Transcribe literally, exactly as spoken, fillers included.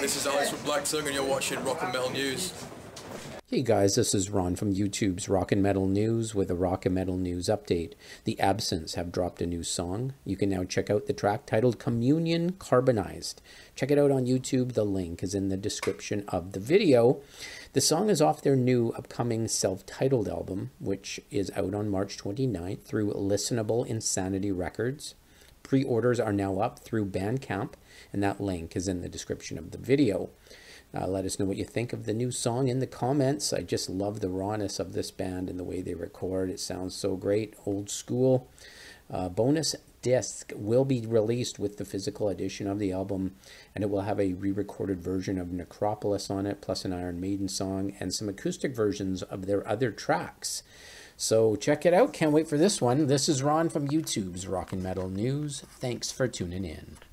gang, this is Alex with Black Tongue and you're watching Rock and Metal News. Hey guys, this is Ron from YouTube's Rock and Metal News with a Rock and Metal News update. The Absence have dropped a new song. You can now check out the track titled Communion Carbonized. Check it out on YouTube. The link is in the description of the video. The song is off their new upcoming self-titled album, which is out on March twenty-ninth through Listenable Insanity Records. Pre-orders are now up through Bandcamp, and that link is in the description of the video. Uh, let us know what you think of the new song in the comments. I just love the rawness of this band and the way they record. It sounds so great, old school. Uh, bonus disc will be released with the physical edition of the album, and it will have a re-recorded version of Necropolis on it, plus an Iron Maiden song and some acoustic versions of their other tracks. So check it out. Can't wait for this one. This is Ron from YouTube's Rock and Metal News. Thanks for tuning in.